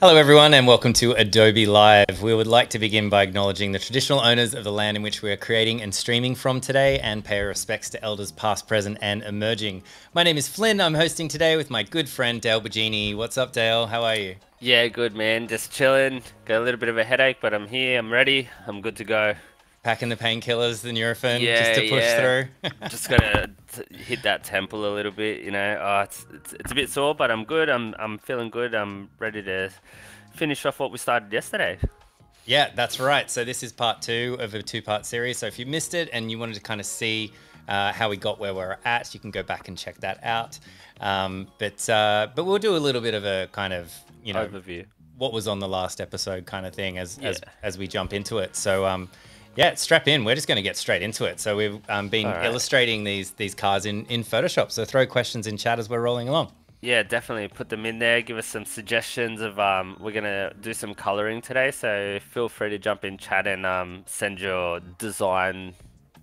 Hello everyone and welcome to Adobe Live. We would like to begin by acknowledging the traditional owners of the land in which we are creating and streaming from today and pay our respects to elders past, present and emerging. My name is Flynn. I'm hosting today with my good friend Dale Bigeni. What's up, Dale? How are you? Yeah, good man. Just chilling. Got a little bit of a headache, but I'm here. I'm ready. I'm good to go. Packing the painkillers, the Nurofen, just to push through. Just gonna hit that temple a little bit, you know. Oh, it's a bit sore, but I'm good. I'm feeling good. I'm ready to finish off what we started yesterday. Yeah, that's right. So this is part two of a two-part series. So if you missed it and you wanted to kind of see how we got where we're at, you can go back and check that out. But we'll do a little bit of a kind of, you know, overview, what was on the last episode kind of thing as we jump into it. So. Yeah, strap in. We're just going to get straight into it. So we've been illustrating these cars in Photoshop. So throw questions in chat as we're rolling along. Yeah, definitely. Put them in there. Give us some suggestions of we're going to do some coloring today. So feel free to jump in chat and send your design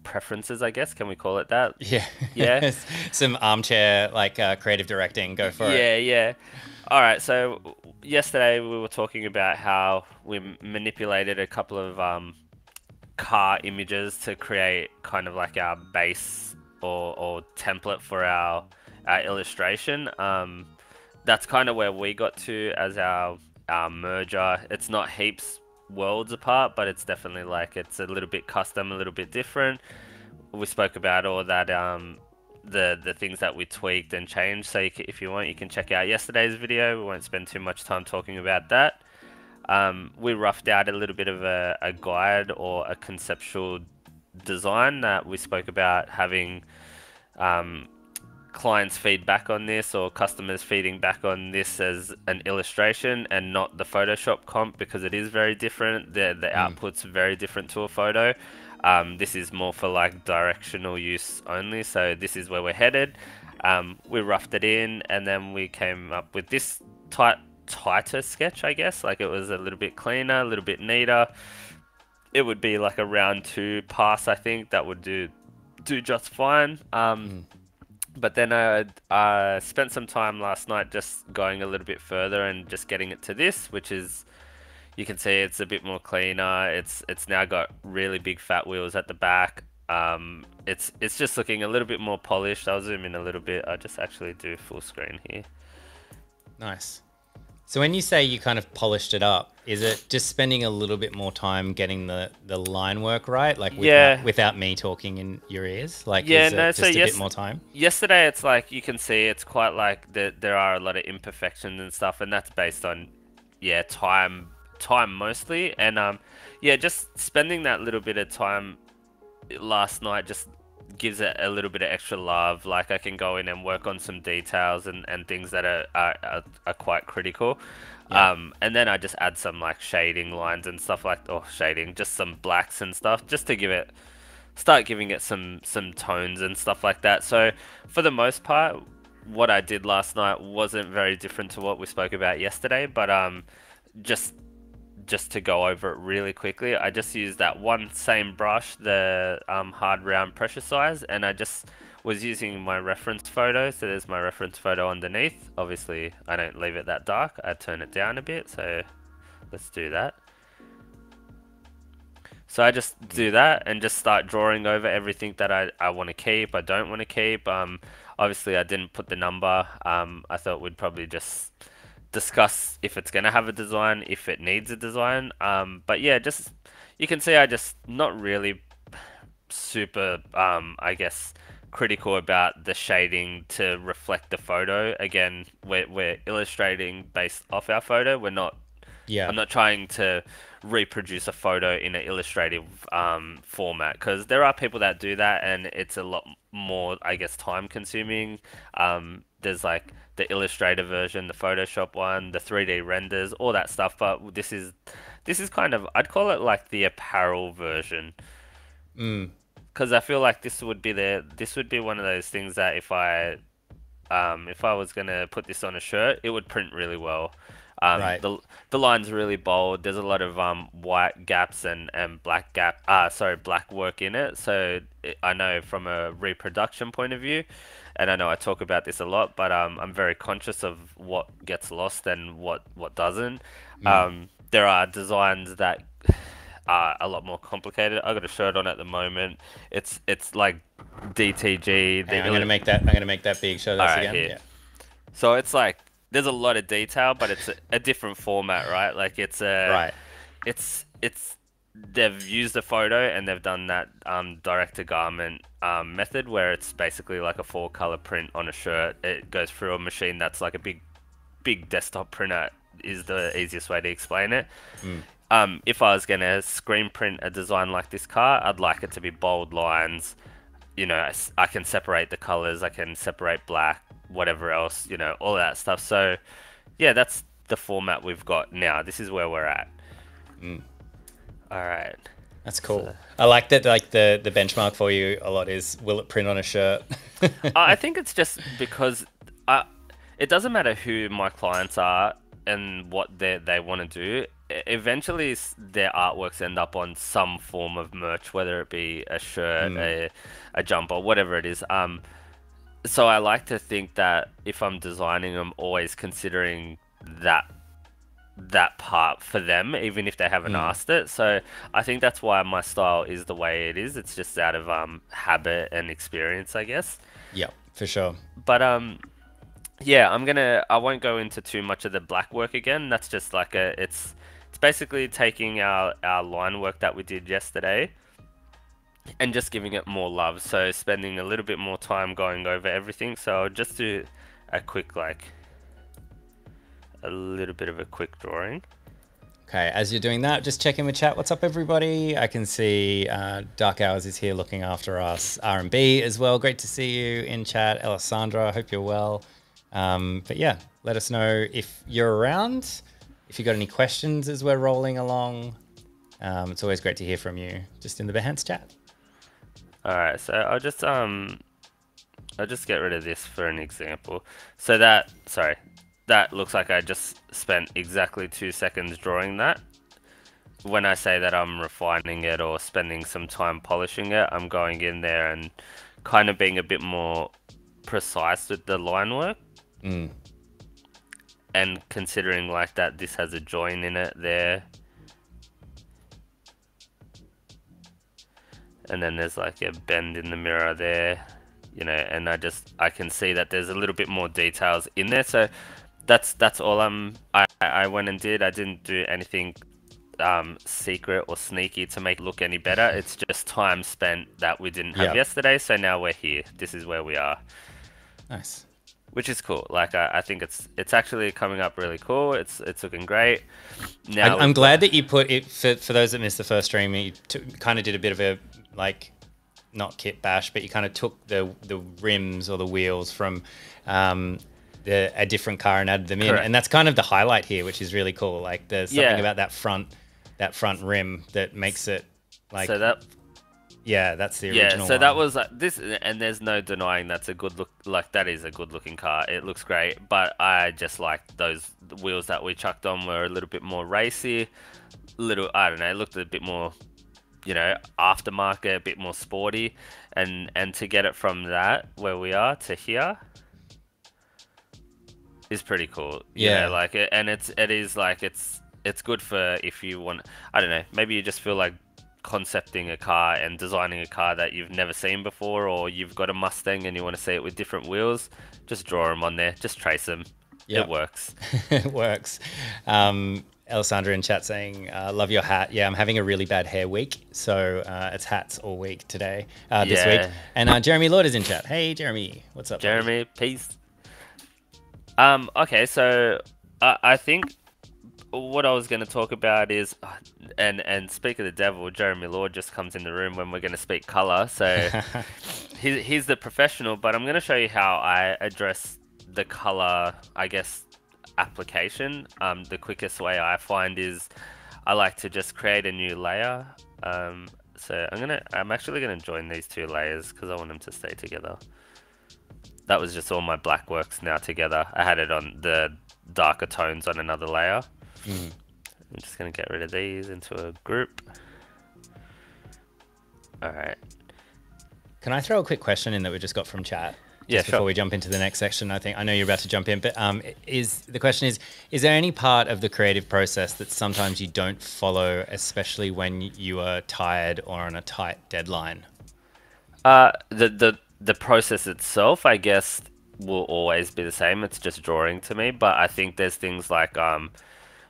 preferences, I guess. Can we call it that? Yeah. Yeah. Some armchair, like creative directing. Go for it. Yeah, yeah. All right. So yesterday we were talking about how we manipulated a couple of... car images to create kind of like our base or template for our illustration. That's kind of where we got to as our merger. It's not heaps worlds apart, but it's definitely like it's a little bit custom, a little bit different. We spoke about all that, the things that we tweaked and changed. So you can, if you want, you can check out yesterday's video. We won't spend too much time talking about that. We roughed out a little bit of a guide or a conceptual design that we spoke about having clients feedback on this or customers feeding back on this as an illustration and not the Photoshop comp because it is very different. The output's very different to a photo. This is more for like directional use only. So this is where we're headed. We roughed it in and then we came up with this tighter sketch, I guess. Like it was a little bit cleaner, a little bit neater. It would be like a round two pass, I think, that would do just fine. But then I spent some time last night just going a little bit further and just getting it to this, which is, you can see it's a bit more cleaner. It's now got really big fat wheels at the back. It's just looking a little bit more polished. I'll zoom in a little bit. I'll just actually do full screen here. Nice. So when you say you kind of polished it up, is it just spending a little bit more time getting the line work right? Like without me talking in your ears? Like a bit more time? Yesterday, it's like you can see it's quite like there are a lot of imperfections and stuff. And that's based on, time mostly. And just spending that little bit of time last night just gives it a little bit of extra love. Like I can go in and work on some details and things that are quite critical. And then I just add some like shading lines and stuff just some blacks and stuff just to start giving it some tones and stuff like that. So for the most part, what I did last night wasn't very different to what we spoke about yesterday, but just to go over it really quickly, I just used that one same brush, the hard round pressure size, and I just was using my reference photo. So there's my reference photo underneath. Obviously, I don't leave it that dark. I turn it down a bit. So let's do that. So I just do that and just start drawing over everything that I want to keep, I don't want to keep. Obviously, I didn't put the number. I thought we'd probably just discuss if it's going to have a design, if it needs a design. But yeah, just you can see I just not really super, I guess, critical about the shading to reflect the photo. Again, we're illustrating based off our photo. We're not, I'm not trying to reproduce a photo in an illustrative format because there are people that do that and it's a lot more, I guess, time consuming. There's like the Illustrator version, the Photoshop one, the 3D renders, all that stuff. But this is kind of, I'd call it like the apparel version. Because I feel like this would be one of those things that if I was gonna put this on a shirt, it would print really well. Right. The line's really bold. There's a lot of white gaps and black gap. Black work in it. So I know from a reproduction point of view, and I know I talk about this a lot, but I'm very conscious of what gets lost and what doesn't. There are designs that are a lot more complicated. I got a shirt on at the moment. It's like DTG. Hey, I'm gonna make that big. Show this again. Here. Yeah. So it's like. There's a lot of detail, but it's a different format, right? Like they've used a photo and they've done that direct to garment method where it's basically like a 4-color print on a shirt. It goes through a machine that's like a big desktop printer is the easiest way to explain it. If I was gonna screen print a design like this car, I'd like it to be bold lines. You know, I can separate the colors. I can separate black. Whatever else, you know, all that stuff. So yeah, that's the format we've got now. This is where we're at. All right, that's cool. So, I like that. Like the benchmark for you a lot is, will it print on a shirt? I think it's just because it doesn't matter who my clients are and what they want to do. Eventually their artworks end up on some form of merch, whether it be a shirt, a jumper, whatever it is. So I like to think that if I'm designing, I'm always considering that part for them, even if they haven't asked it. So I think that's why my style is the way it is. It's just out of habit and experience, I guess. Yeah, for sure. But yeah, I won't go into too much of the black work again. That's just like it's basically taking our line work that we did yesterday and just giving it more love. So spending a little bit more time going over everything. So I'll just do a little bit of a quick drawing. Okay, as you're doing that, just check in with chat. What's up, everybody? I can see Dark Hours is here looking after us. R&B as well, great to see you in chat. Alessandra, hope you're well. But yeah, let us know if you're around, if you've got any questions as we're rolling along. It's always great to hear from you just in the Behance chat. All right, so I'll just get rid of this for an example. So that looks like I just spent exactly 2 seconds drawing that. When I say that I'm refining it or spending some time polishing it, I'm going in there and kind of being a bit more precise with the line work. And considering like that this has a join in it there. And then there's like a bend in the mirror there, you know, and I can see that there's a little bit more details in there. So that's all I went and did. I didn't do anything secret or sneaky to make it look any better. It's just time spent that we didn't have yesterday. So now we're here. This is where we are. Nice. Which is cool. Like I think it's actually coming up really cool. It's looking great. Now I'm glad that you put it for those that missed the first stream. You kind of did a bit of a not kit bash, but you kind of took the rims or the wheels from a different car and added them in, and that's kind of the highlight here, which is really cool. Like there's something about that front rim that makes it like so that. Yeah, that's the original one. That was like this, and there's no denying that's a good look. Like that is a good looking car. It looks great, but I just like the wheels that we chucked on were a little bit more racy. I don't know, it looked a bit more, you know, aftermarket, a bit more sporty, and to get it from that where we are to here is pretty cool. Yeah, you know, like it's good for if you want. I don't know, maybe you just feel like concepting a car and designing a car that you've never seen before, or you've got a Mustang and you want to see it with different wheels. Just draw them on there, just trace them. It works. It works. Alessandra in chat saying love your hat. Yeah, I'm having a really bad hair week, so it's hats all week today, this week. And Jeremy Lord is in chat. Hey Jeremy, what's up Jeremy, buddy? Peace. Okay, so I think what I was going to talk about is, and speak of the devil, Jeremy Lord just comes in the room when we're going to speak color. So he's the professional, but I'm going to show you how I address the color, I guess, application. The quickest way I find is I like to just create a new layer. So I'm actually going to join these two layers because I want them to stay together. That was just all my black works now together. I had it on the darker tones on another layer. I'm just going to get rid of these into a group. All right. Can I throw a quick question in that we just got from chat? Just before we jump into the next section, I know you're about to jump in, but the question is there any part of the creative process that sometimes you don't follow, especially when you are tired or on a tight deadline? The process itself, I guess, will always be the same. It's just drawing to me, but I think there's things like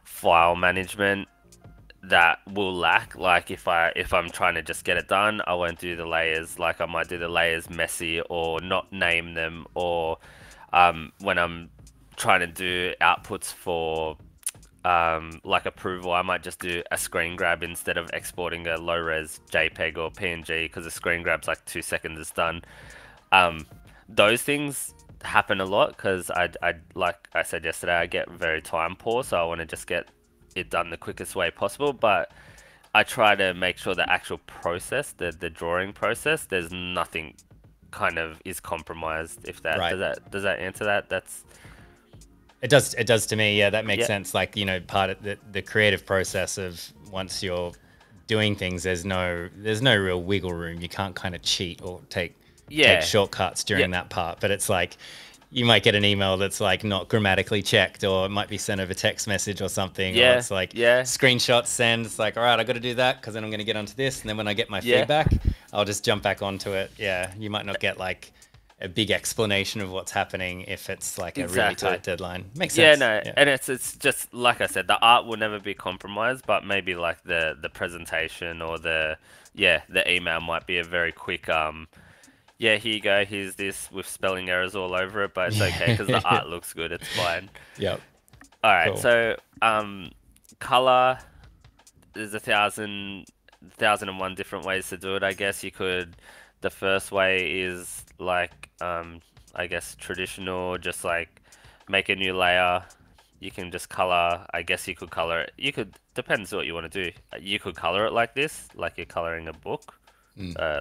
file management that will lack. Like if I'm trying to just get it done, I won't do the layers. Like I might do the layers messy or not name them, or when I'm trying to do outputs for like approval, I might just do a screen grab instead of exporting a low res JPEG or PNG, because a screen grab's like 2 seconds is done. Those things happen a lot because I like I said yesterday, I get very time poor, so I want to just get it done the quickest way possible. But I try to make sure the actual process, the drawing process, there's nothing kind of is compromised. If that does that answer that? It does to me. Yeah, that makes sense. Like, you know, part of the creative process of once you're doing things, there's no real wiggle room. You can't kind of cheat or take shortcuts during that part. But it's like, you might get an email that's like not grammatically checked, or it might be sent over text message or something. Yeah. Or it's like screenshot send. It's like, all right, I got to do that because then I'm going to get onto this, and then when I get my feedback, I'll just jump back onto it. Yeah, you might not get like a big explanation of what's happening if it's like a really tight deadline. Makes sense. Yeah, no, and it's just like I said, the art will never be compromised, but maybe like the presentation or the email might be a very quick yeah, here you go, here's this with spelling errors all over it, but it's okay because the art looks good, it's fine. Yep. All right, cool. So color, there's 1,001 different ways to do it, I guess. The first way is like, I guess traditional, just like make a new layer. You can just color, I guess you could color it. You could, depends what you want to do. You could color it like this, like you're coloring a book,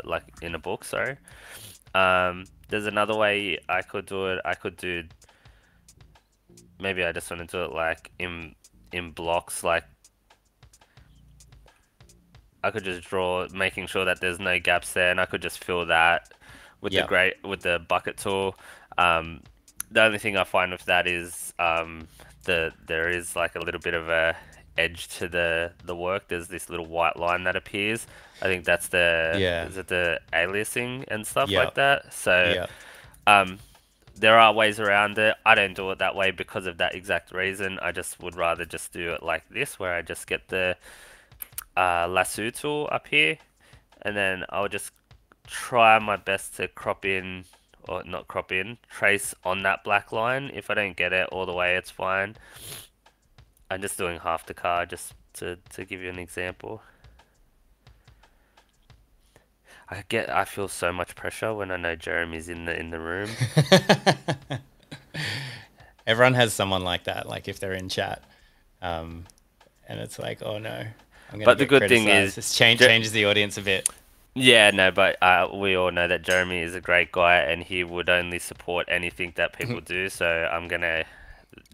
like in a book, sorry. There's another way I could do it. I could do, maybe I just want to do it like in blocks. Like I could just draw, making sure that there's no gaps there, and I could just fill that with the bucket tool. The only thing I find with that is there is like a little bit of a edge to the work. There's this little white line that appears. I think that's the aliasing and stuff like that. So there are ways around it. I don't do it that way because of that exact reason. I just would rather just do it like this, where I just get the lasso tool up here, and then I'll just try my best to trace on that black line. If I don't get it all the way, it's fine. I'm just doing half the car just to give you an example. I feel so much pressure when I know Jeremy's in the room. Everyone has someone like that, like if they're in chat, and it's like, oh no. But the good thing is, this changes the audience a bit. Yeah, no, but we all know that Jeremy is a great guy, and he would only support anything that people do. So I'm gonna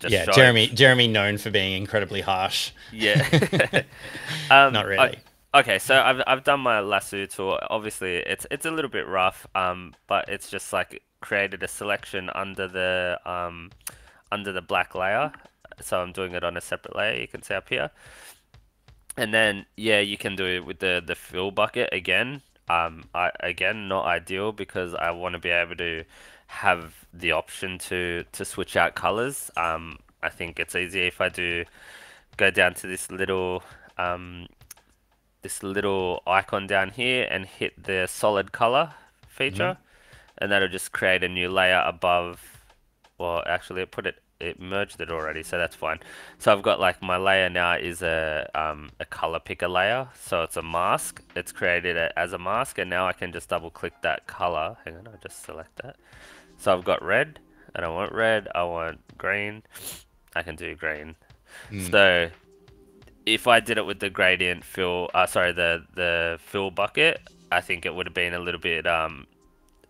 just show Jeremy, known for being incredibly harsh. Yeah, not really. Okay, so I've done my lasso tool. Obviously, it's a little bit rough, but it's just like created a selection under the black layer. So I'm doing it on a separate layer. You can see up here. And then, yeah, you can do it with the fill bucket again. Again, not ideal because I want to be able to have the option to switch out colors. I think it's easier if I go down to this little icon down here and hit the solid color feature, and that'll just create a new layer above. Well, actually, it merged it already, so that's fine. So I've got like my layer now is a color picker layer, so it's a mask. It's created as a mask, and now I can just double click that color. Hang on, I'll just select that. So I've got red, and I want red, I want green. I can do green. So if I did it with the gradient fill, the fill bucket, I think it would have been a little bit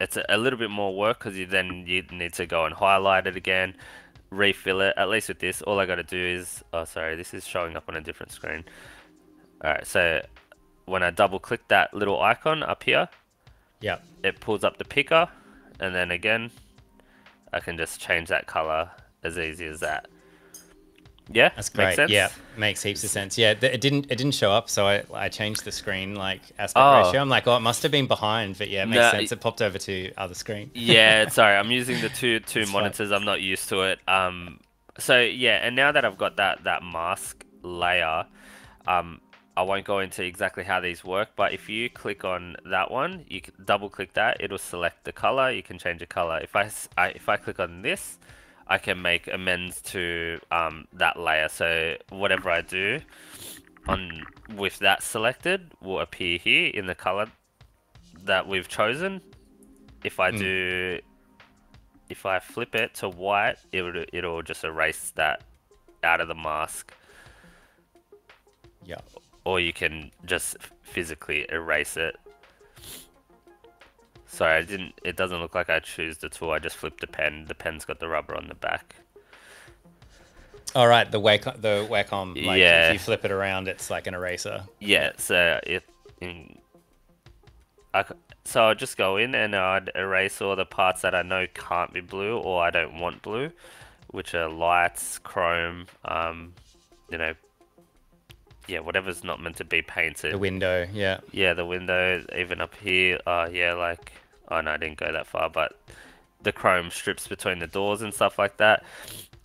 it's a little bit more work because you then need to go and highlight it again. refill it. At least with this, all I got to do is, oh, sorry, this is showing up on a different screen. All right, so when I double click that little icon up here, yeah, it pulls up the picker, and then again, I can just change that color, as easy as that. Yeah, that's great. Makes sense? Yeah, makes heaps of sense. Yeah, it didn't show up, so I changed the screen like aspect ratio. I'm like, oh, it must have been behind, but yeah, it makes sense. It popped over to other screen. Yeah, sorry, I'm using the two monitors. Fine. I'm not used to it. So yeah, and now that I've got that mask layer, I won't go into exactly how these work, but if you click on that one, you can double click that, it'll select the color. You can change the color. If I click on this, I can make amends to that layer. So whatever I do on with that selected will appear here in the color that we've chosen. If I do, if I flip it to white, it'll just erase that out of the mask. Yeah. Or you can just physically erase it. Sorry, it doesn't look like I choose the tool. I just flipped the pen. The pen's got the rubber on the back. All right, the Wacom. Like, yeah. If you flip it around, it's like an eraser. Yeah. So so I'll just go in and I'd erase all the parts that I know can't be blue or I don't want blue, which are lights, chrome, you know. Yeah, whatever's not meant to be painted. The window, yeah. Yeah, the window, even up here. Yeah, like, oh no, I didn't go that far, but the chrome strips between the doors and stuff like that.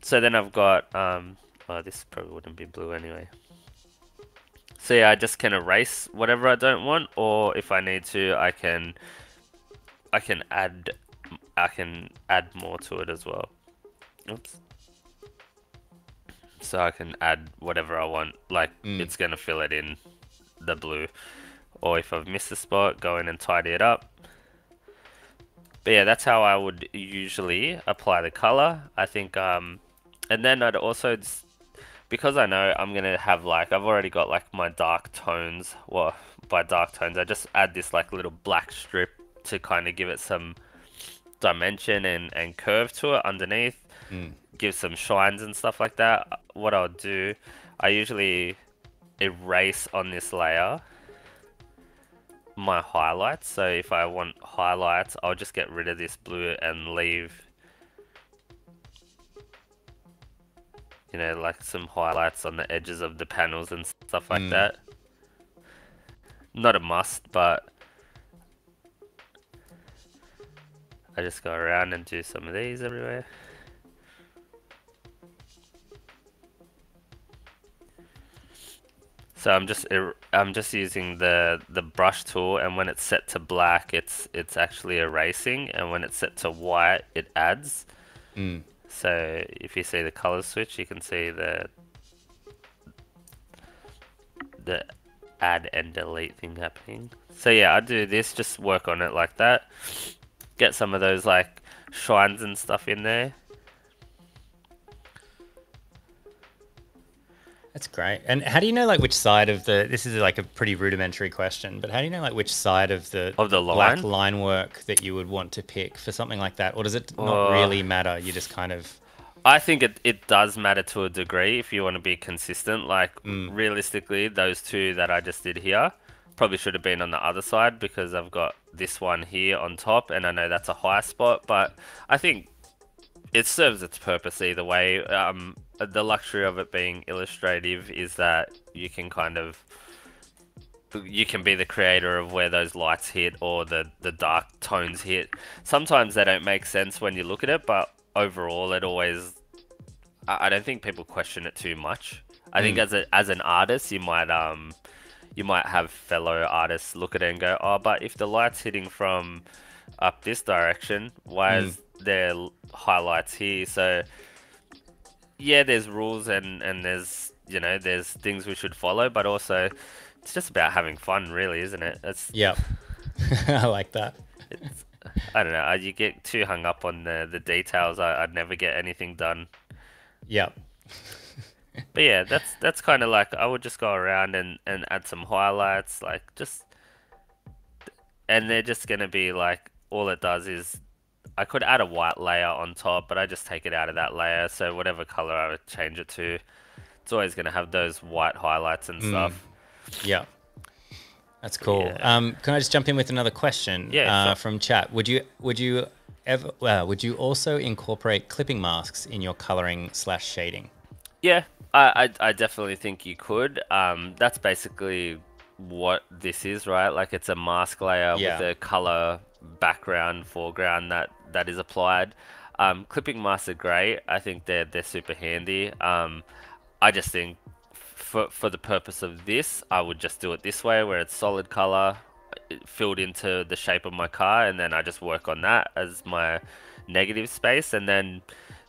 So then I've got, oh, this probably wouldn't be blue anyway. So yeah, I just can erase whatever I don't want, or if I need to, I can add more to it as well. Oops. So I can add whatever I want, like it's going to fill it in the blue. Or if I've missed a spot, go in and tidy it up. But yeah, that's how I would usually apply the color, I think. And then I'd also, because I know I'm going to have like, I've already got like my dark tones. Well, by dark tones, I just add this like little black strip to kind of give it some dimension and curve to it underneath. Give some shines and stuff like that. What I'll do, I usually erase on this layer my highlights. So if I want highlights, I'll just get rid of this blue and leave, you know, like some highlights on the edges of the panels and stuff like that. Not a must, but I just go around and do some of these everywhere. So I'm just using the brush tool, and when it's set to black, it's actually erasing, and when it's set to white, it adds. So if you see the color switch, you can see the add and delete thing happening. So yeah, I do this, just work on it like that. Get some of those like shines and stuff in there. That's great. And how do you know, like, which side of the? This is like a pretty rudimentary question, but how do you know, like, which side of the line? Black line work that you would want to pick for something like that, or does it not really matter? You just kind of. I think it does matter to a degree if you want to be consistent. Like realistically, those two that I just did here probably should have been on the other side because I've got this one here on top, and I know that's a high spot, but I think it serves its purpose either way. The luxury of it being illustrative is that you can kind of, you can be the creator of where those lights hit or the dark tones hit. Sometimes they don't make sense when you look at it, but overall it always, I don't think people question it too much. I think as an artist, you might have fellow artists look at it and go, oh, but if the light's hitting from up this direction, why is there highlights here? So yeah, there's rules and there's, you know, there's things we should follow, but also it's just about having fun, really, isn't it? It's yeah. I like that. It's, I don't know. You get too hung up on the details. I'd never get anything done. Yeah. But yeah, that's kind of like, I would just go around and add some highlights, like just, and they're just going to be like, all it does is I could add a white layer on top, but I just take it out of that layer. So whatever color I would change it to, it's always going to have those white highlights and stuff. Yeah. That's cool. Yeah. Can I just jump in with another question sure. from chat? Would you also incorporate clipping masks in your coloring / shading? Yeah, I definitely think you could. That's basically what this is, right? Like it's a mask layer with a color background, foreground that is applied. Clipping masks are great. I think they're super handy. I just think for the purpose of this, I would just do it this way, where it's solid color filled into the shape of my car, and then I just work on that as my negative space. And then,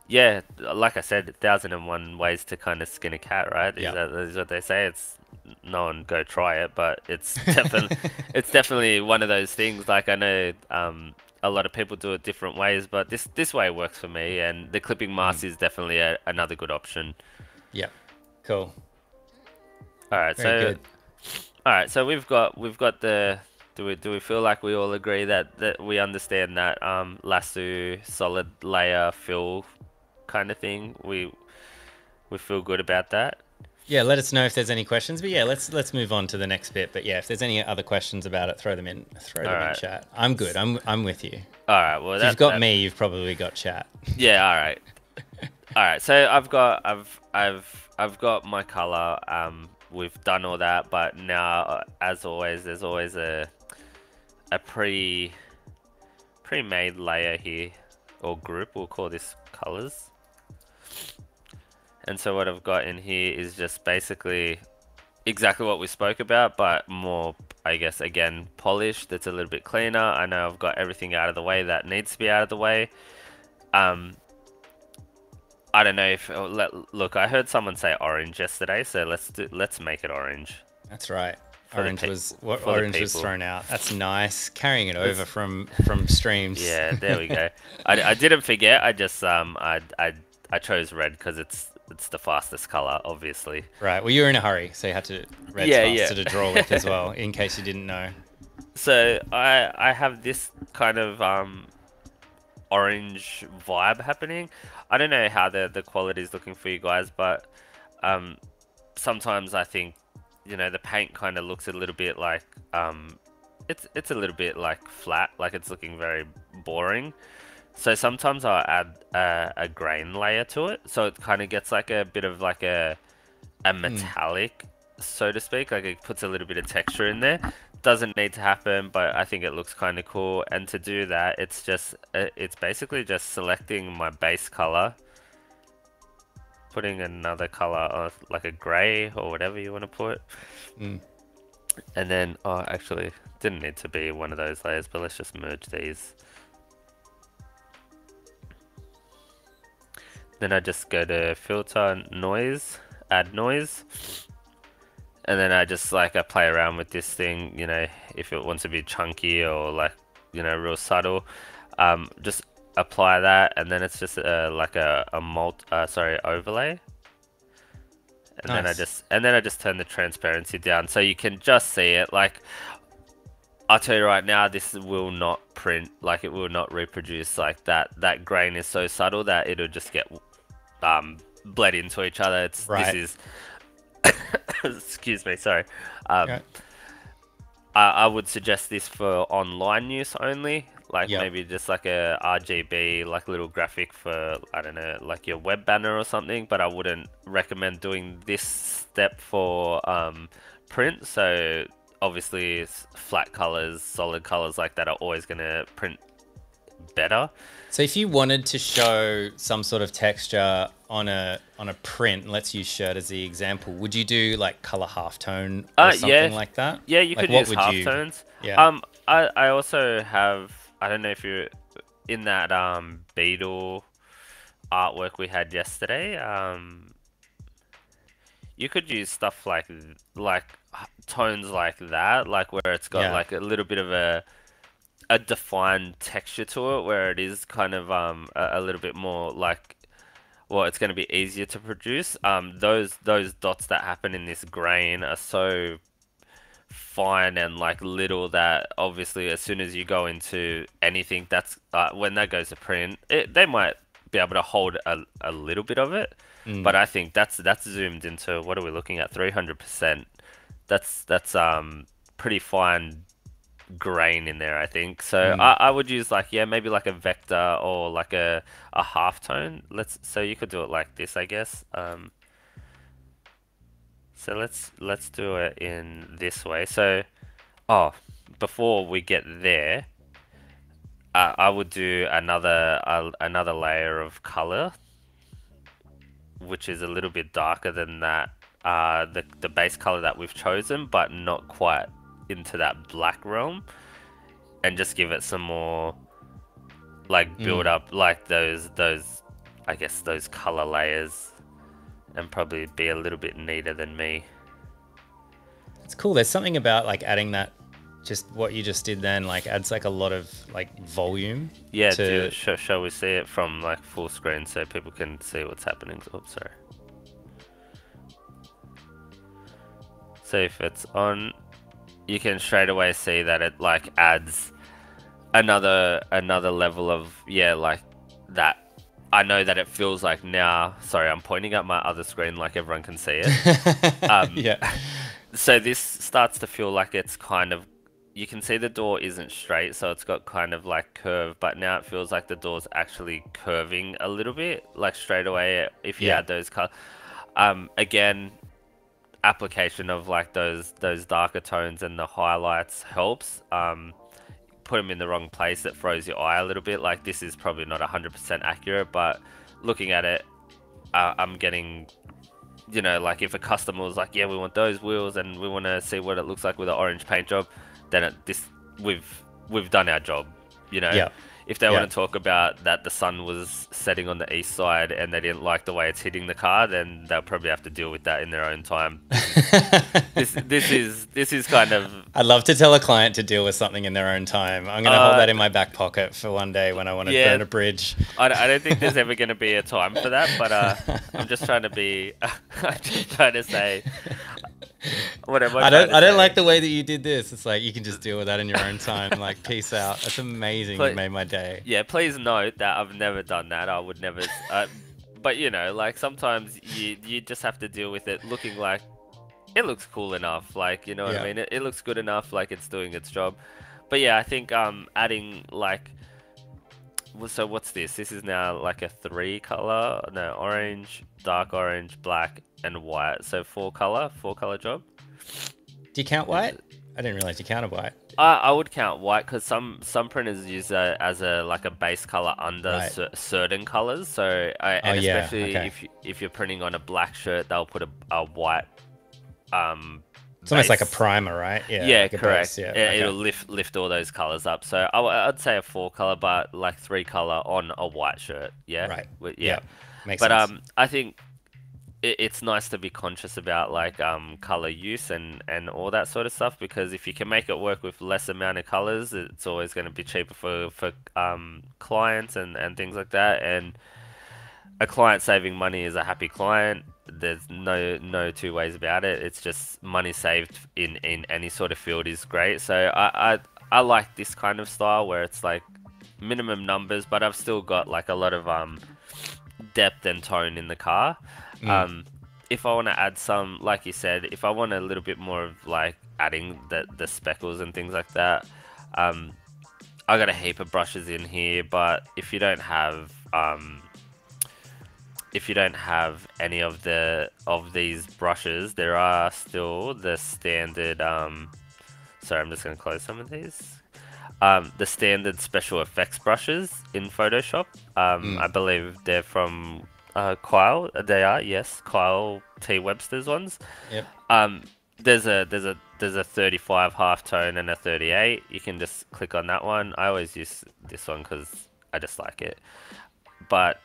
yeah, like I said, 1001 ways to kind of skin a cat, right? Yeah. Is what they say. It's no one go try it, but it's definitely it's definitely one of those things. Like I know a lot of people do it different ways, but this way works for me. And the clipping mask is definitely another good option. Yeah, cool. All right, so we've got the do we feel like we all agree that we understand that lasso solid layer fill kind of thing? We feel good about that. Yeah, let us know if there's any questions. But yeah, let's move on to the next bit. But yeah, if there's any other questions about it, throw them in chat. I'm good. I'm with you. All right. Well, if you've got me, you've probably got chat. Yeah. All right. All right. So I've got my color. We've done all that, but now, as always, there's always a pre-made layer here, or group. We'll call this colors. And so what I've got in here is just basically exactly what we spoke about, but more, I guess, again, polished. That's a little bit cleaner. I know I've got everything out of the way that needs to be out of the way. I don't know if look. I heard someone say orange yesterday, so let's make it orange. That's right. Orange was thrown out. That's nice. Carrying it over from streams. Yeah, there we go. I didn't forget. I just I chose red because it's the fastest color, obviously. Right. Well, you were in a hurry, so you had to red's faster to draw with as well, in case you didn't know. So I have this kind of orange vibe happening. I don't know how the quality is looking for you guys, but sometimes I think, you know, the paint kind of looks a little bit like it's a little bit like flat, like it's looking very boring. So sometimes I'll add a grain layer to it, so it kind of gets like a bit of like a metallic, so to speak. Like it puts a little bit of texture in there. Doesn't need to happen, but I think it looks kind of cool. And to do that, it's basically just selecting my base color, putting another color, like a gray or whatever you want to put, and then actually didn't need to be one of those layers, but let's just merge these. Then I just go to filter, noise, add noise. And then I just I play around with this thing, you know, if it wants to be chunky or like, you know, real subtle, just apply that. And then it's just like overlay. And nice. Then I just turn the transparency down so you can just see it. Like I'll tell you right now, this will not print, like it will not reproduce like that. That grain is so subtle that it'll just get bled into each other. It's right. This is. Excuse me, sorry. Okay. I would suggest this for online use only, like maybe just like a RGB, like little graphic for, I don't know, like your web banner or something, but I wouldn't recommend doing this step for print. So obviously flat colors, solid colors like that are always going to print better. So if you wanted to show some sort of texture on a print, let's use shirt as the example, would you do like color halftone or something like that? Yeah, you could use halftones. Yeah. I also have, I don't know if you're in that beetle artwork we had yesterday. You could use stuff like tones like that, like where it's got like a little bit of a defined texture to it, where it is kind of a little bit more like, well, it's going to be easier to produce. Those dots that happen in this grain are so fine and like little that obviously as soon as you go into anything that's when that goes to print, they might be able to hold a little bit of it. But I think that's zoomed into, what are we looking at, 300%? That's pretty fine grain in there, I think. So I would use like, yeah, maybe like a vector or like a halftone. So you could do it like this, I guess. So let's do it in this way. So, before we get there, I would do another layer of color, which is a little bit darker than that, the base color that we've chosen, but not quite into that black realm, and just give it some more, like, build up like those, I guess, those color layers, and probably be a little bit neater than me. It's cool. There's something about like adding that, just what you just did then, like adds like a lot of like volume. Yeah. To... Shall we see it from like full screen so people can see what's happening? Oops, sorry. So if it's on, you can straight away see that it like adds another level of, yeah, like that. I know that it feels like now, sorry, I'm pointing at my other screen like everyone can see it. Yeah. So this starts to feel like it's kind of, you can see the door isn't straight, so it's got kind of like curve, but now it feels like the door's actually curving a little bit, like straight away, if you add those colors. Again, application of like those darker tones and the highlights helps. Put them in the wrong place, it throws your eye a little bit. Like this is probably not 100% accurate, but looking at it, I'm getting, you know, like if a customer was like, yeah, we want those wheels and we want to see what it looks like with an orange paint job, then we've done our job, you know. Yeah. If they want to talk about that the sun was setting on the east side and they didn't like the way it's hitting the car, then they'll probably have to deal with that in their own time. This is kind of... I'd love to tell a client to deal with something in their own time. I'm going to hold that in my back pocket for one day when I want to burn a bridge. I don't think there's ever going to be a time for that, but I'm just trying to be... I'm just trying to say... I don't like the way that you did this. It's like, you can just deal with that in your own time. Like, peace out. That's amazing. Please, you made my day. Yeah, please note that I've never done that. I would never. But you know, like sometimes you just have to deal with it looking like it looks cool enough. Like, you know what I mean? It looks good enough. Like it's doing its job. But yeah, I think adding like, so what's this? This is now like a three color, no, orange, dark orange, black, and white. So four color job. Do you count white? I didn't realize you counted white. I would count white because some printers use that as a base color under certain colors. So especially if you're printing on a black shirt, they'll put a white. It's almost like a primer, right? Yeah, yeah, like correct. Yeah, it'll lift all those colors up. So I'd say a four color, but like three color on a white shirt. Yeah, right. Yeah, makes sense. But I think it's nice to be conscious about like color use and all that sort of stuff, because if you can make it work with less amount of colors, it's always going to be cheaper for clients and things like that. And a client saving money is a happy client. There's no two ways about it. It's just money saved in any sort of field is great. So I like this kind of style where it's like minimum numbers, but I've still got like a lot of depth and tone in the car. If I want to add some, like you said, if I want a little bit more of like adding the speckles and things like that, I got a heap of brushes in here, but if you don't have any of these brushes, there are still the standard. Sorry, I'm just going to close some of these. The standard special effects brushes in Photoshop. I believe they're from Kyle. They are, yes, Kyle T. Webster's ones. Yep. There's a 35 halftone and a 38. You can just click on that one. I always use this one because I just like it, but.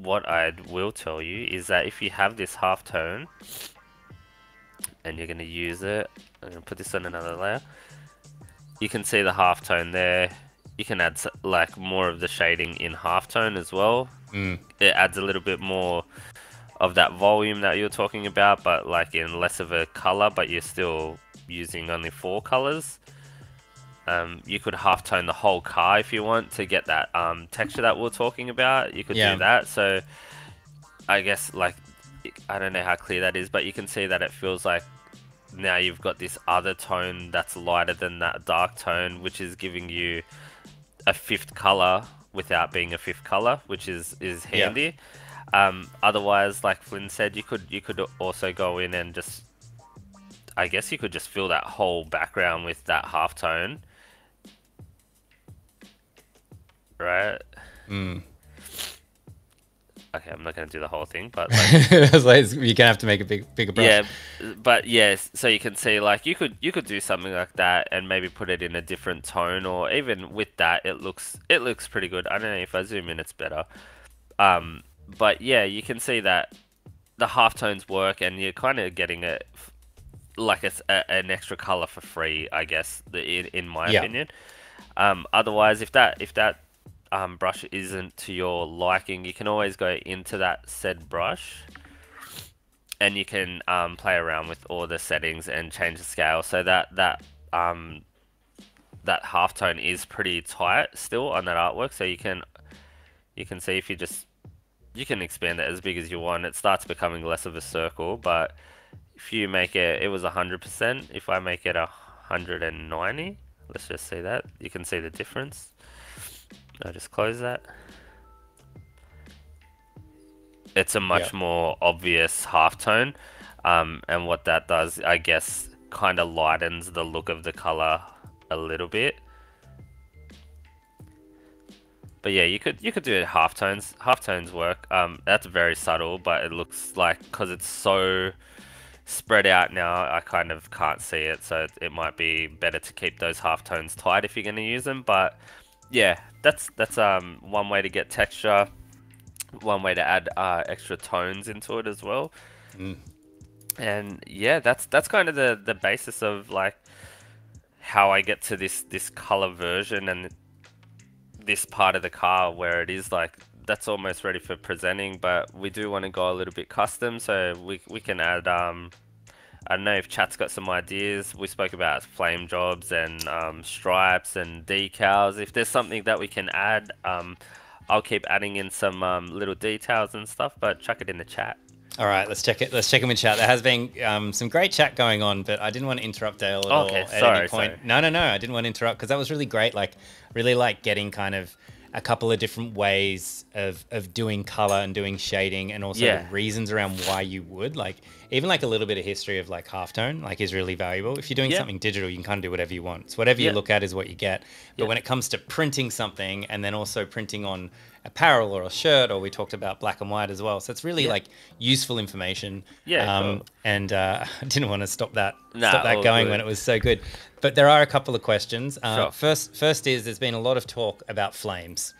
What I will tell you is that if you have this halftone and you're going to use it, I'm going to put this on another layer. You can see the halftone there. You can add like more of the shading in halftone as well. It adds a little bit more of that volume that you're talking about, but like in less of a color, but you're still using only 4 colors. You could half tone the whole car if you want to get that texture that we're talking about. You could do that. So I guess, like, I don't know how clear that is, but you can see that it feels like now you've got this other tone that's lighter than that dark tone, which is giving you a 5th color without being a 5th color, which is handy. Otherwise, like Flynn said, you could also go in and just, I guess you could just fill that whole background with that half tone, right? Okay, I'm not going to do the whole thing, but like, you're going to have to make a bigger brush. Yeah, but yes, so you can see, like, you could do something like that and maybe put it in a different tone, or even with that, it looks pretty good. I don't know, if I zoom in, it's better. But yeah, you can see that the half tones work, and you're kind of getting it like it's an extra color for free, I guess, in my opinion. Otherwise, if that brush isn't to your liking, you can always go into that said brush and you can play around with all the settings and change the scale so that that half tone is pretty tight still on that artwork. So you can see, if you can expand it as big as you want, it starts becoming less of a circle. But if you make it, it was 100%. If I make it 190, let's just see that. You can see the difference. I'll just close that. It's a much more obvious half tone, and what that does, I guess, kind of lightens the look of the color a little bit. But yeah, you could do half tones. Half tones work. That's very subtle, but it looks like, because it's so spread out now, I kind of can't see it. So it might be better to keep those half tones tight if you're going to use them, but. Yeah, that's one way to get texture, one way to add extra tones into it as well. And yeah, that's kind of the basis of, like, how I get to this color version and this part of the car where it is, like, that's almost ready for presenting, but we do want to go a little bit custom, so we can add I don't know if chat's got some ideas. We spoke about flame jobs and stripes and decals. If there's something that we can add, I'll keep adding in some little details and stuff, but chuck it in the chat. All right, let's check it. Let's check in with chat. There has been some great chat going on, but I didn't want to interrupt Dale at all at any point. Sorry. No, I didn't want to interrupt because that was really great. Like, really like getting kind of a couple of different ways of doing color and doing shading, and also the reasons around why you would, like, even like a little bit of history of like halftone, like, is really valuable. If you're doing something digital, you can kind of do whatever you want. So whatever you look at is what you get. But when it comes to printing something, and then also printing on apparel or a shirt, or we talked about black and white as well. So it's really like useful information. Cool. And I didn't want to stop that going when it was so good. But there are a couple of questions. First is, there's been a lot of talk about flames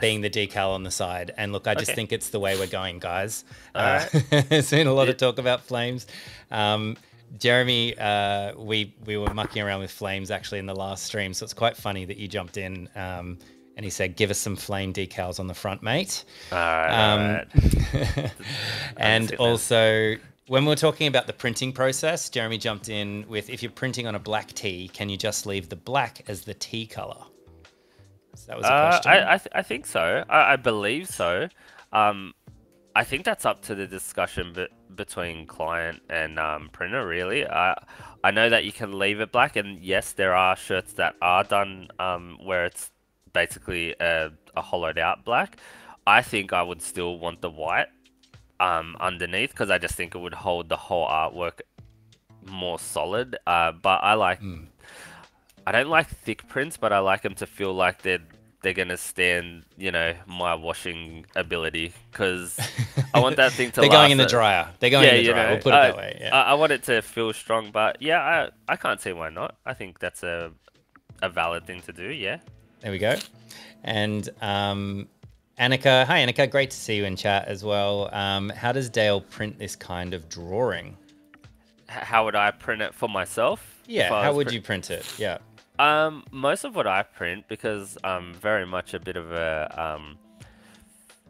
being the decal on the side. And look, I just think it's the way we're going, guys. There's been a lot of talk about flames. Jeremy, we were mucking around with flames actually in the last stream. So it's quite funny that you jumped in and he said, give us some flame decals on the front, mate. All right. And also, when we were talking about the printing process, Jeremy jumped in with, if you're printing on a black tee, can you just leave the black as the tee color? So that was a question. I think so. I believe so. I think that's up to the discussion between client and printer, really. I know that you can leave it black, and yes, there are shirts that are done where it's basically a hollowed out black. I think I would still want the white underneath, because I just think it would hold the whole artwork more solid. But I like, I don't like thick prints, but I like them to feel like they're gonna stand, you know, my washing ability, because I want that thing to they're going in the dryer. They're going in the dryer. You know, we'll put it that way. I want it to feel strong, but yeah, I can't see why not. I think that's a valid thing to do. Yeah. There we go. And Annika, hi Annika, great to see you in chat as well. How does Dale print this kind of drawing? How would I print it for myself? Yeah, how would you print it? Yeah. Most of what I print, because I'm very much a bit of a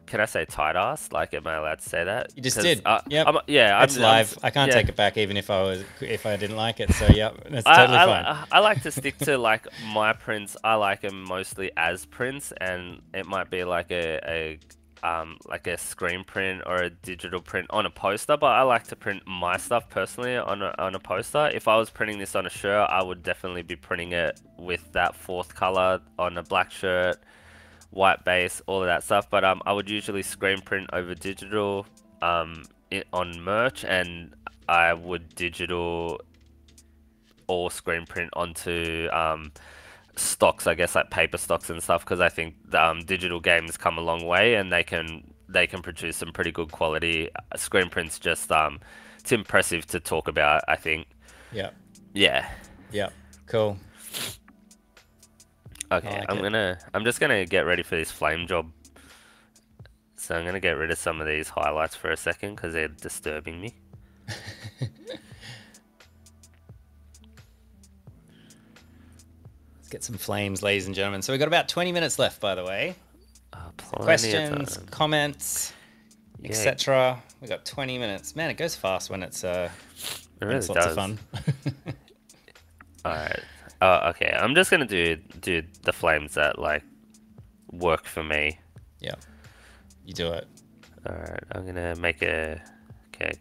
Can I say tight ass? Like, am I allowed to say that? You just did. Yep. Yeah. It's live. I can't take it back, even if I was, if I didn't like it. So yeah, that's totally fine. I like to stick to like my prints. I like them mostly as prints, and it might be like a screen print or a digital print on a poster, but I like to print my stuff personally on a poster. If I was printing this on a shirt, I would definitely be printing it with that fourth color on a black shirt, white base, all of that stuff. But I would usually screen print over digital on merch, and I would digital or screen print onto stocks, I guess, like paper stocks and stuff, because I think digital games come a long way, and they can produce some pretty good quality screen prints. Just it's impressive to talk about, I think. Yeah Cool. Okay, like I'm just gonna get ready for this flame job, so I'm gonna get rid of some of these highlights for a second because they're disturbing me. Get some flames, ladies and gentlemen. So we've got about 20 minutes left, by the way. Questions, comments, etc. We've got 20 minutes. Man, it goes fast when it's it really does. Lots of fun. All right. Okay, I'm just gonna do the flames that like work for me. Yeah, you do it. All right, I'm gonna make a. Okay,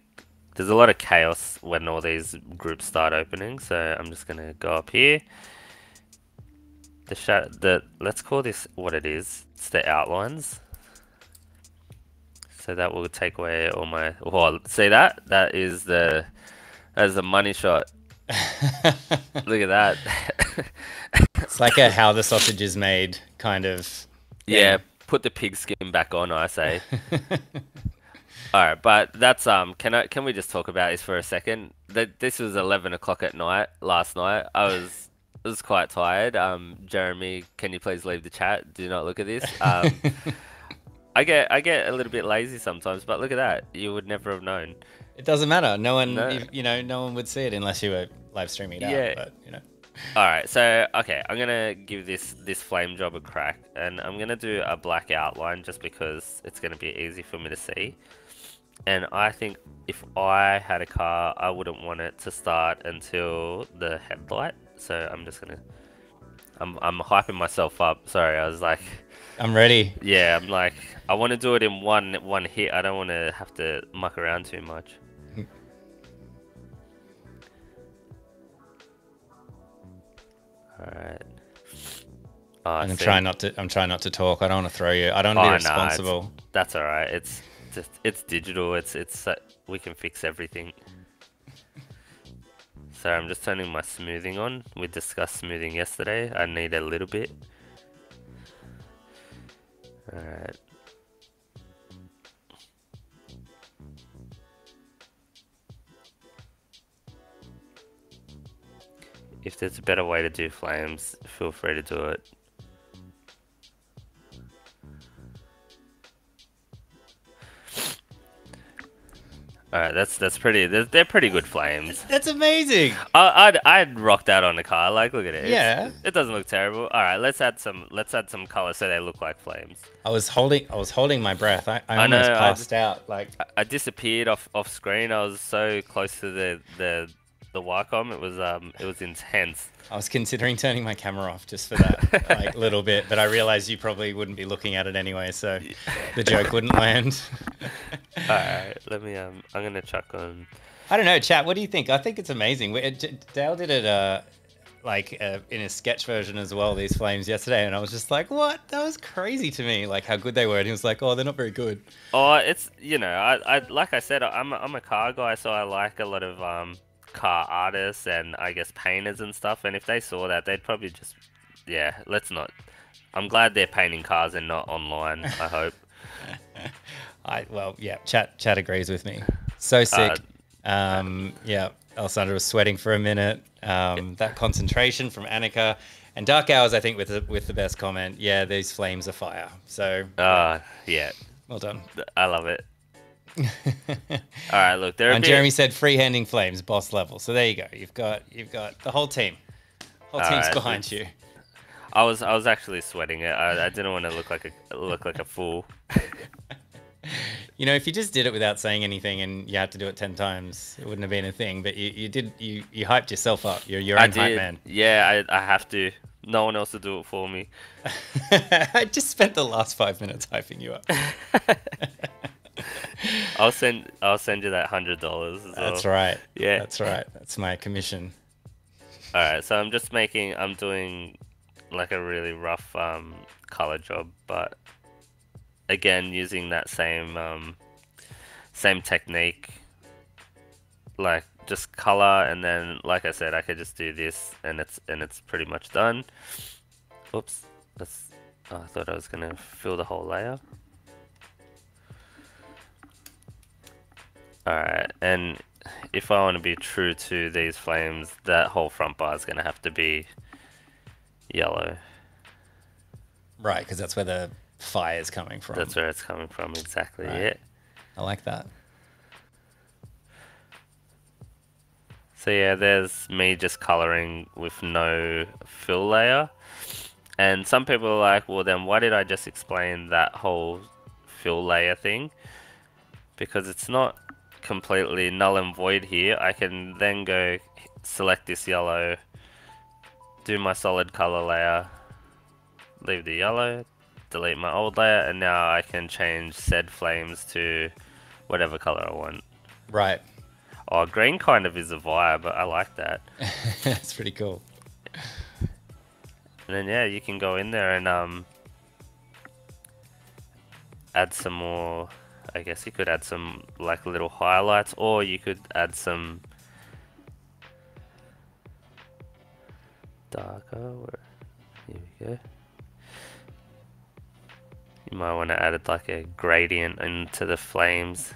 there's a lot of chaos when all these groups start opening, so I'm just gonna go up here. Let's call this what it is. It's the outlines. So that will take away all my. Oh, see that? That is the money shot. Look at that. It's like a how the sausage is made kind of thing. Yeah, put the pig skin back on, I say. All right, but that's can we just talk about this for a second? This was 11 o'clock at night last night. I was quite tired. Jeremy, can you please leave the chat? Do not look at this. I get a little bit lazy sometimes, but look at that. You would never have known. It doesn't matter. No one would see it unless you were live streaming it out. But, you know. All right. So okay, I'm gonna give this flame job a crack, and I'm gonna do a black outline just because it's gonna be easy for me to see. And I think if I had a car, I wouldn't want it to start until the headlight. So I'm just gonna, I'm hyping myself up. Sorry, I was like, I'm ready. Yeah, I'm like, I want to do it in one hit. I don't want to have to muck around too much. All right. Oh, I'm trying not to talk. I don't want to throw you. I don't want to be responsible. No, that's all right. It's just, it's digital. We can fix everything. So I'm just turning my smoothing on. We discussed smoothing yesterday. I need a little bit. All right. If there's a better way to do flames, feel free to do it. All right, that's pretty. They're pretty good flames. That's amazing. I'd rock that on the car. Like, look at it. Yeah. It doesn't look terrible. All right, let's add some color so they look like flames. I was holding my breath. I almost passed out. Like I disappeared off screen. I was so close to the Wacom. It was intense. I was considering turning my camera off just for that like little bit, but I realized you probably wouldn't be looking at it anyway, so the joke wouldn't land. Alright, let me, I'm going to chuck on. I don't know, chat, what do you think? I think it's amazing. Dale did it, in a sketch version as well, these flames yesterday, and I was just like, what? That was crazy to me, like, how good they were. And he was like, oh, they're not very good. Oh, it's, you know, like I said, I'm a car guy, so I like a lot of car artists and, I guess, painters and stuff. And if they saw that, they'd probably just, yeah, let's not. I'm glad they're painting cars and not online, I hope. Well, yeah, chat agrees with me. So sick. Yeah, Alessandra was sweating for a minute. That concentration from Annika and Dark Hours, I think, with the best comment. Yeah, these flames are fire. So. Yeah. Well done. I love it. All right, look there. And Jeremy said, "Freehanding flames, boss level." So there you go. You've got the whole team. Whole team's behind you. I was actually sweating it. I didn't want to look like a fool. You know, if you just did it without saying anything and you had to do it 10 times, it wouldn't have been a thing. But you hyped yourself up. You're your own hype man. Yeah, I have to. No one else will do it for me. I just spent the last 5 minutes hyping you up. I'll send you that $100 as well. That's right. Yeah. That's right. That's my commission. All right. So I'm doing like a really rough color job, but again using that same technique, like just color, and then like I said, I could just do this and it's pretty much done. Oops. Oh, I thought I was going to fill the whole layer. All right, and if I want to be true to these flames, that whole front bar is going to have to be yellow. Right, because that's where the fire is coming from. That's where it's coming from, exactly. Right. Yeah. I like that. So yeah, there's me just coloring with no fill layer. And some people are like, well, then why did I just explain that whole fill layer thing? Because it's not completely null and void here. I can then go select this yellow, do my solid color layer, leave the yellow, delete my old layer, and now I can change said flames to whatever color I want. Right. Oh, green kind of is a vibe, but I like that. That's pretty cool. And then yeah, you can go in there and add some more. I guess you could add some like little highlights, or you could add some darker. Here we go. You might want to add like a gradient into the flames.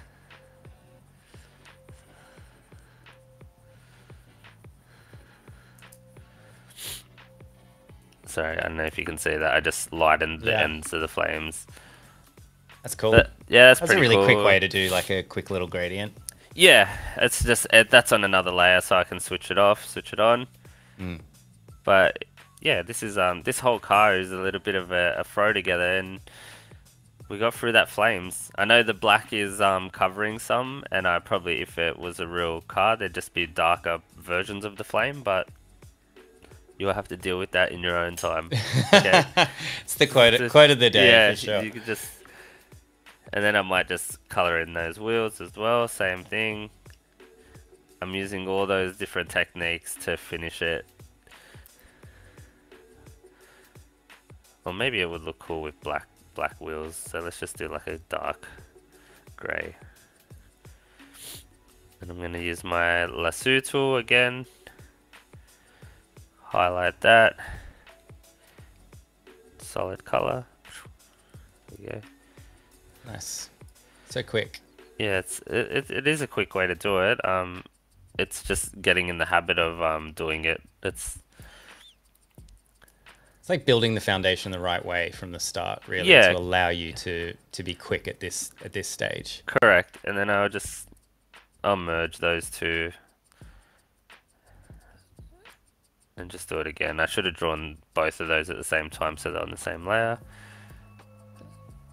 Sorry, I don't know if you can see that. I just lightened the ends of the flames. That's cool. But yeah, that's pretty cool. That's a really quick way to do like a quick little gradient. Yeah, it's just that's on another layer, so I can switch it off, switch it on. Mm. But yeah, this is this whole car is a little bit of a throw together, and we got through that flames. I know the black is covering some, and I probably, if it was a real car, there'd just be darker versions of the flame, but you'll have to deal with that in your own time. Okay? It's the quote of the day. Yeah, for sure. You could just. And then I might just color in those wheels as well, same thing. I'm using all those different techniques to finish it. Or maybe it would look cool with black wheels, so let's just do like a dark grey. And I'm going to use my lasso tool again. Highlight that. Solid colour. There you go. Nice. So quick. Yeah, it is a quick way to do it. It's just getting in the habit of doing it. It's like building the foundation the right way from the start, really, to allow you to be quick at this stage. Correct. And then I'll merge those two and just do it again. I should have drawn both of those at the same time so they're on the same layer.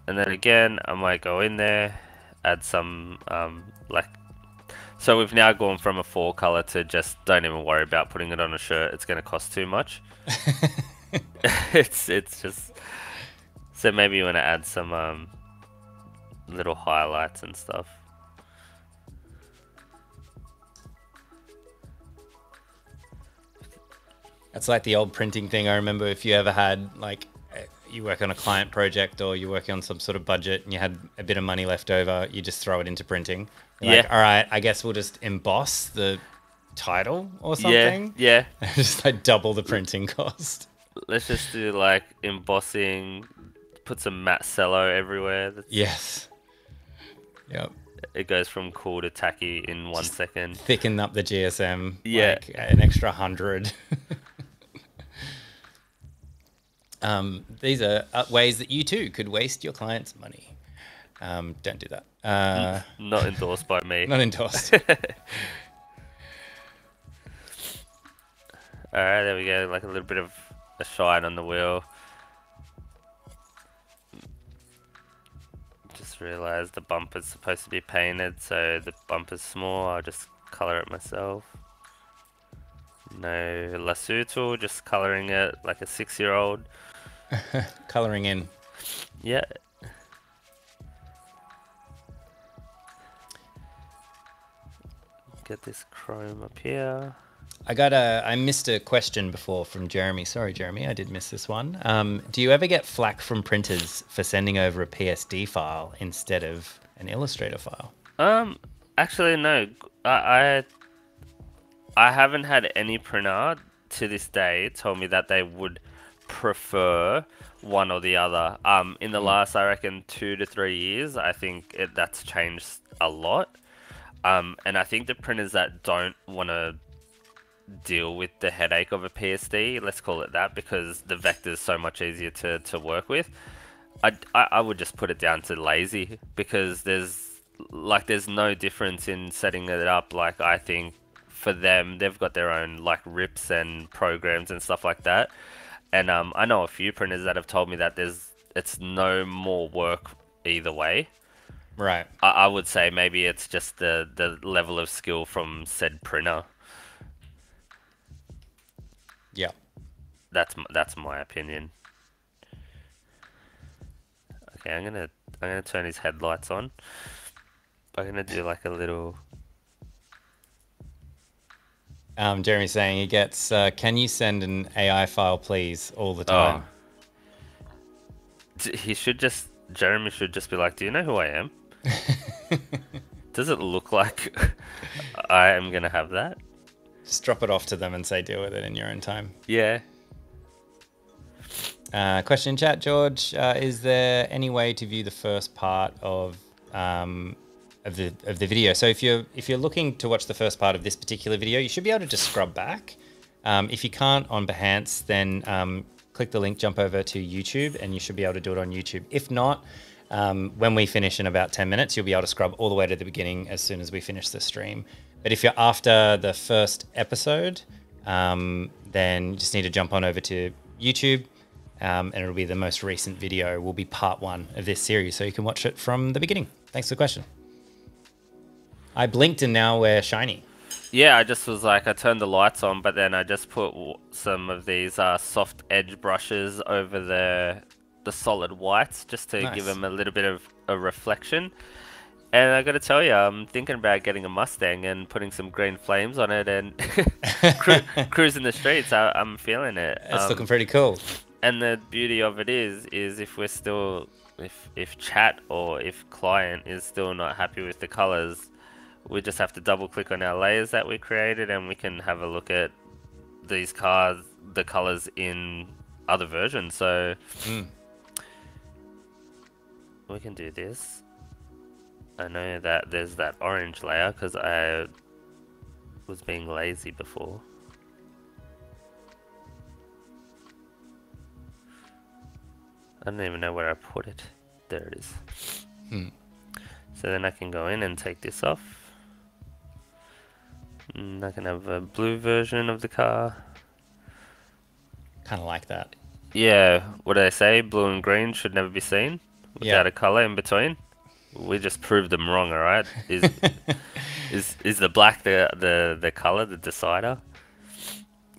And then again, I might go in there, add some, like, so we've now gone from a 4 color to just don't even worry about putting it on a shirt. It's going to cost too much. it's just, so maybe you want to add some little highlights and stuff. That's like the old printing thing. I remember if you ever had like, you work on a client project or you work on some sort of budget and you had a bit of money left over, you just throw it into printing. You're like, all right, I guess we'll just emboss the title or something. Yeah. Just like double the printing cost. Let's just do like embossing, put some matte cello everywhere. That's... Yes. Yep. It goes from cool to tacky in 1 second. Thicken up the GSM. Yeah. Like an extra 100. These are ways that you too could waste your client's money. Don't do that. Not endorsed by me. Not endorsed. All right, there we go. Like a little bit of a shine on the wheel. Just realized the bumper's supposed to be painted, so the bumper's small. I'll just color it myself. No lasso tool, just coloring it like a 6-year-old. Coloring in. Yeah. Get this chrome up here. I missed a question before from Jeremy. Sorry, Jeremy, I did miss this one. Do you ever get flack from printers for sending over a PSD file instead of an Illustrator file? Actually, no. I haven't had any printer to this day tell me that they would prefer one or the other. In the last, I reckon, 2 to 3 years, I think that's changed a lot. And I think the printers that don't want to deal with the headache of a PSD, let's call it that, because the vector is so much easier to work with, I would just put it down to lazy, because there's no difference in setting it up. Like, I think for them, they've got their own like rips and programs and stuff like that, and I know a few printers that have told me that it's no more work either way. Right. I would say maybe it's just the level of skill from said printer. Yeah, that's my opinion. Okay, I'm gonna turn his headlights on. I'm gonna do like a little. Jeremy's saying he gets. Can you send an AI file, please, all the time? Oh. Jeremy should just be like, "Do you know who I am? Does it look like I am gonna have that?" Just drop it off to them and say, deal with it in your own time. Yeah. Question in chat, George. Is there any way to view the first part of the video? So if you're looking to watch the first part of this particular video, you should be able to just scrub back. If you can't on Behance, then click the link, jump over to YouTube, and you should be able to do it on YouTube. If not, when we finish in about 10 minutes, you'll be able to scrub all the way to the beginning as soon as we finish the stream. But if you're after the first episode, then you just need to jump on over to YouTube, and it'll be the most recent video, will be part 1 of this series, so you can watch it from the beginning. Thanks for the question. I blinked and now we're shiny. Yeah, I just was like, I turned the lights on, but then I just put some of these soft edge brushes over the solid whites just to give them a little bit of a reflection. And I got to tell you, I'm thinking about getting a Mustang and putting some green flames on it and cruising the streets. I'm feeling it. It's looking pretty cool. And the beauty of it is if we're still, if chat or if client is still not happy with the colors, we just have to double click on our layers that we created, and we can have a look at these cars, the colors in other versions. So we can do this. I know that there's that orange layer because I was being lazy before. I don't even know where I put it. There it is. So then I can go in and take this off. And I can have a blue version of the car. Kind of like that. Yeah. What do they say? Blue and green should never be seen without a color in between. We just proved them wrong, all right? Is the black the color, the decider?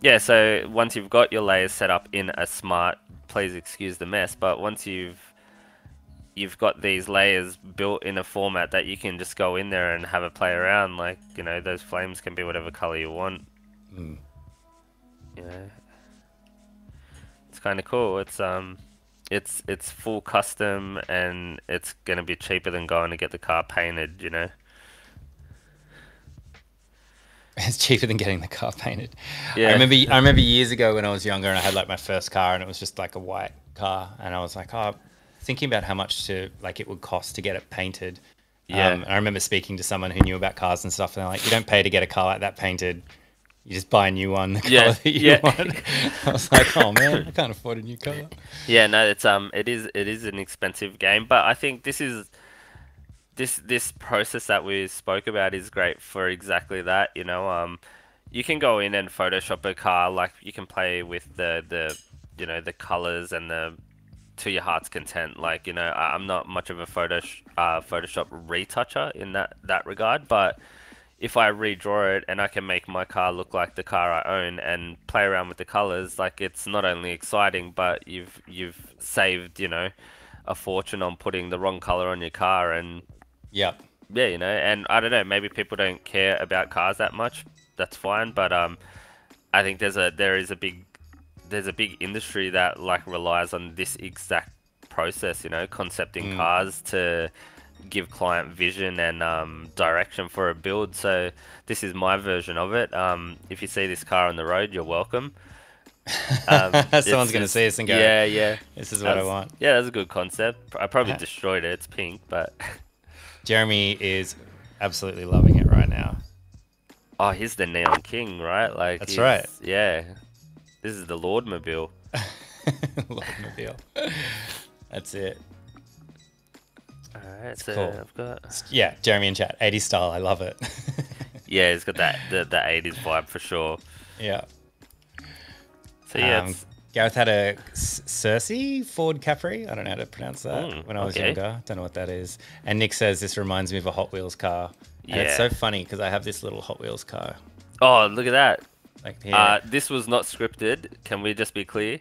Yeah, so once you've got your layers set up in a smart, please excuse the mess, but once you've got these layers built in a format that you can just go in there and have a play around, like, you know, those flames can be whatever color you want. Yeah. It's kind of cool. It's full custom, and it's going to be cheaper than going to get the car painted, you know. It's cheaper than getting the car painted. Yeah. I remember years ago when I was younger and I had like my first car, and it was just like a white car, and I was like, oh, thinking about how much it would cost to get it painted. Yeah. And I remember speaking to someone who knew about cars and stuff, and they're like, you don't pay to get a car like that painted. You just buy a new one, the color that you want. I was like, oh man, I can't afford a new color. Yeah, no, it is an expensive game, but I think this process that we spoke about is great for exactly that. You know, you can go in and Photoshop a car, like you can play with the you know, the colors and the to your heart's content. Like, you know, I'm not much of a Photoshop retoucher in that regard, but if I redraw it and I can make my car look like the car I own and play around with the colors, like, it's not only exciting, but you've saved, you know, a fortune on putting the wrong color on your car. And yeah, you know, and I don't know, maybe people don't care about cars that much. That's fine. But I think there's a big industry that like relies on this exact process, you know, concepting cars to give client vision and direction for a build. So this is my version of it. If you see this car on the road, you're welcome. Someone's gonna see us and go, yeah, this is what I want. Yeah, that's a good concept. I probably destroyed it. It's pink, but Jeremy is absolutely loving it right now. Oh, he's the neon king, right? Like, that's right. Yeah, this is the Lordmobile. Lordmobile. That's it. All right, it's so cool. I've got Jeremy in chat, 80s style. I love it. Yeah, it's got that the 80s vibe for sure. Yeah. So yeah, Gareth had a Cersei Ford Capri. I don't know how to pronounce that. When I was younger, I don't know what that is. And Nick says this reminds me of a Hot Wheels car. And it's so funny because I have this little Hot Wheels car. Oh, look at that! Like here. This was not scripted. Can we just be clear?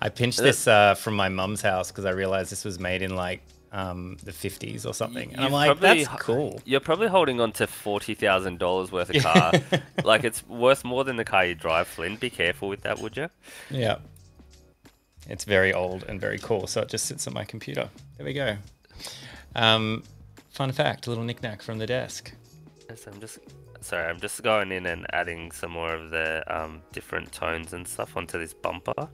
I pinched this from my mum's house because I realized this was made in like the 50s or something, and I'm like, that's cool. You're probably holding on to $40,000 worth of car. Like, it's worth more than the car you drive, Flynn. Be careful with that, would you? Yeah, it's very old and very cool, so it just sits on my computer. There we go. Fun fact, a little knick-knack from the desk. Yes, I'm just going in and adding some more of the different tones and stuff onto this bumper.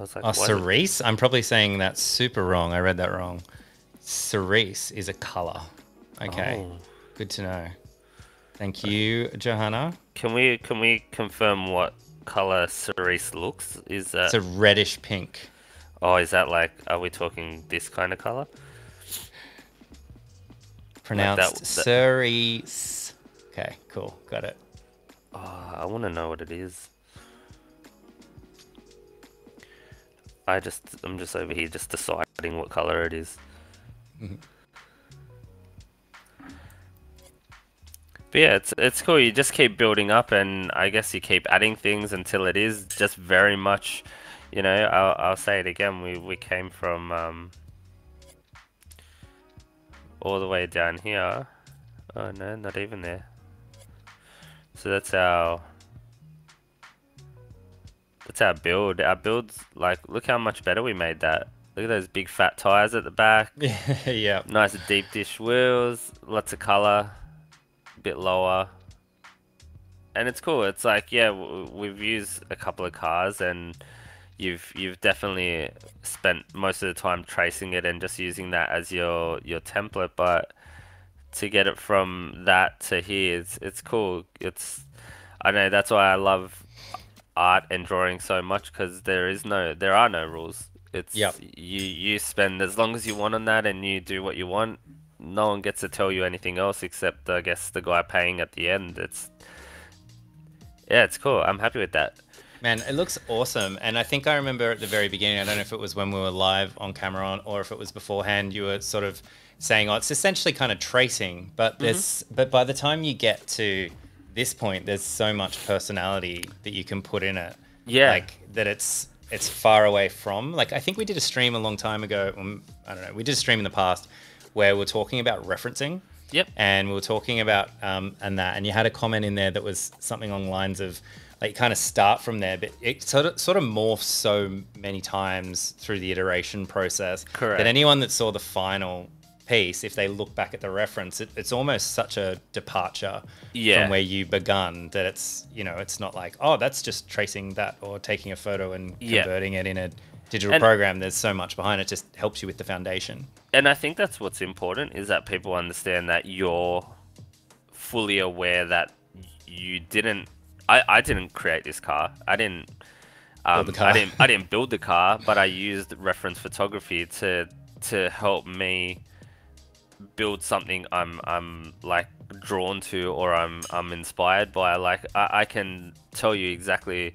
Like, oh, cerise? I'm probably saying that super wrong. I read that wrong. Cerise is a color. Okay, good to know. Thank you, Johanna. Can we confirm what color cerise looks? Is that? It's a reddish pink. Oh, is that like? Are we talking this kind of color? Pronounced like that, cerise. Okay, cool, got it. Oh, I want to know what it is. I'm just over here just deciding what color it is. But yeah, it's cool. You just keep building up, and I guess you keep adding things until it is just very much, you know, I'll say it again, we came from all the way down here. Oh no, not even there. So that's our build. Our build's like, look how much better we made that. Look at those big fat tires at the back. Yeah. Nice deep dish wheels, lots of color, a bit lower. And it's cool. It's like, yeah, we've used a couple of cars, and you've definitely spent most of the time tracing it and just using that as your template. But to get it from that to here, it's cool. It's, I know, that's why I love art and drawing so much, because there are no rules. It's you spend as long as you want on that, and you do what you want. No one gets to tell you anything else except, I guess, the guy paying at the end. It's cool. I'm happy with that. Man, it looks awesome. And I think I remember at the very beginning, I don't know if it was when we were live on camera or if it was beforehand, you were sort of saying, oh, it's essentially kind of tracing, but but by the time you get to this point, there's so much personality that you can put in it. Yeah, like that it's far away from, like, I think we did a stream a long time ago, I don't know, we did a stream in the past where we're talking about referencing. Yep. And we were talking about and you had a comment in there that was something along the lines of, like, you kind of start from there, but it sort of morphs so many times through the iteration process. Correct. That anyone that saw the final piece, if they look back at the reference, it's almost such a departure from where you begun that it's, you know, it's not like, oh, that's just tracing that or taking a photo and converting it in a digital program. There's so much behind it. Just helps you with the foundation. And I think that's what's important, is that people understand that you're fully aware that you didn't, I didn't create this car. I didn't build the car, but I used reference photography to help me build something I'm like drawn to, or I'm inspired by. Like I can tell you exactly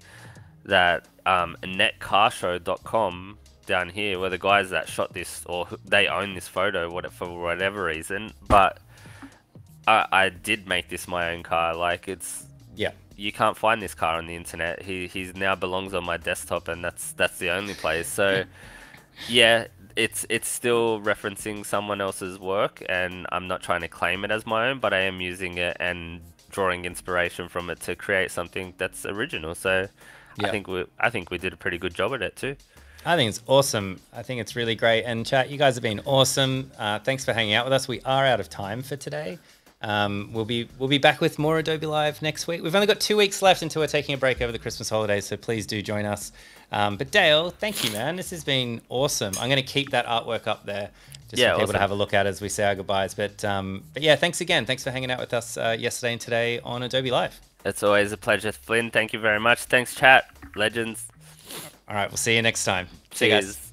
that netcarshow.com down here were the guys that shot this, or they own this photo for whatever reason, but I did make this my own car. Like, it's, yeah, you can't find this car on the internet. He now belongs on my desktop, and that's the only place. So yeah, it's still referencing someone else's work, and I'm not trying to claim it as my own, but I am using it and drawing inspiration from it to create something that's original. So yeah, I think we did a pretty good job at it too. I think it's awesome. I think it's really great. And chat, you guys have been awesome. Thanks for hanging out with us. We are out of time for today. We'll be back with more Adobe Live next week. We've only got 2 weeks left until we're taking a break over the Christmas holidays, so please do join us. But Dale, thank you, man. This has been awesome. I'm going to keep that artwork up there just for people to have a look at as we say our goodbyes. But yeah, thanks again. Thanks for hanging out with us yesterday and today on Adobe Live. It's always a pleasure, Flynn. Thank you very much. Thanks, chat. Legends. All right, we'll see you next time. See you guys.